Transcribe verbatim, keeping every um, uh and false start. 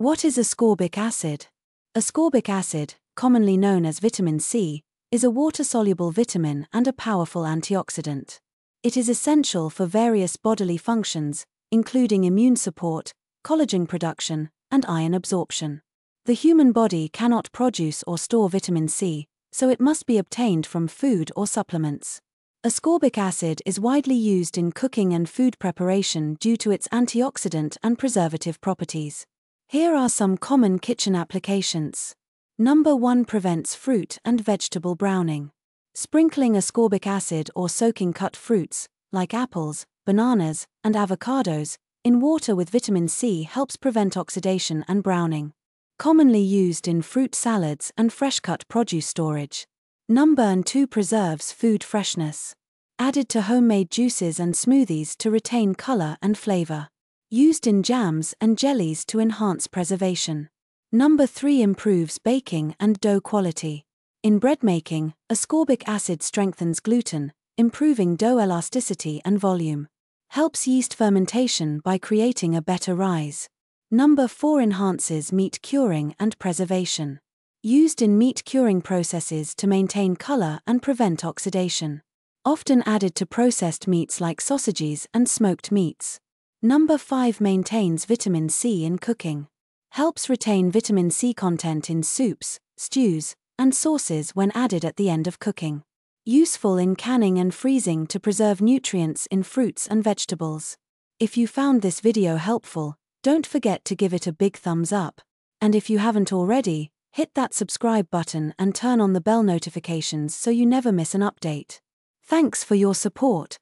What is ascorbic acid? Ascorbic acid, commonly known as vitamin C, is a water-soluble vitamin and a powerful antioxidant. It is essential for various bodily functions, including immune support, collagen production, and iron absorption. The human body cannot produce or store vitamin C, so it must be obtained from food or supplements. Ascorbic acid is widely used in cooking and food preparation due to its antioxidant and preservative properties. Here are some common kitchen applications. Number one. Prevents fruit and vegetable browning. Sprinkling ascorbic acid or soaking cut fruits, like apples, bananas, and avocados, in water with vitamin C helps prevent oxidation and browning. Commonly used in fruit salads and fresh-cut produce storage. Number two. Preserves food freshness. Added to homemade juices and smoothies to retain color and flavor. Used in jams and jellies to enhance preservation. Number three. Improves baking and dough quality. In bread making, ascorbic acid strengthens gluten, improving dough elasticity and volume. Helps yeast fermentation by creating a better rise. Number four. Enhances meat curing and preservation. Used in meat curing processes to maintain color and prevent oxidation. Often added to processed meats like sausages and smoked meats. Number five. Maintains vitamin C in cooking. Helps retain vitamin C content in soups, stews, and sauces when added at the end of cooking. Useful in canning and freezing to preserve nutrients in fruits and vegetables. If you found this video helpful, don't forget to give it a big thumbs up. And if you haven't already, hit that subscribe button and turn on the bell notifications so you never miss an update. Thanks for your support.